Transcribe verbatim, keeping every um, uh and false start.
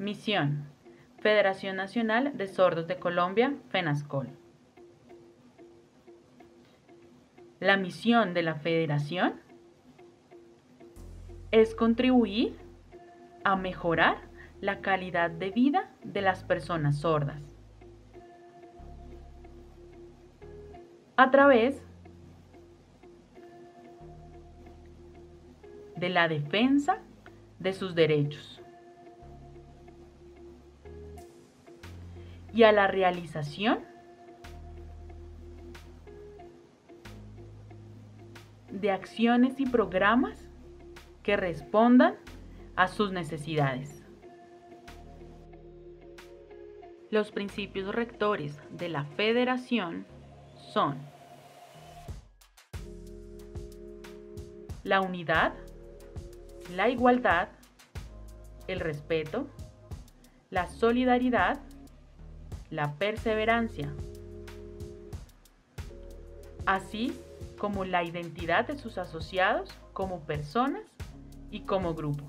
Misión: Federación Nacional de Sordos de Colombia, FENASCOL. La misión de la federación es contribuir a mejorar la calidad de vida de las personas sordas a través de la defensa de sus derechos y a la realización de acciones y programas que respondan a sus necesidades. Los principios rectores de la federación son la unidad, la igualdad, el respeto, la solidaridad, la perseverancia, así como la identidad de sus asociados como personas y como grupo.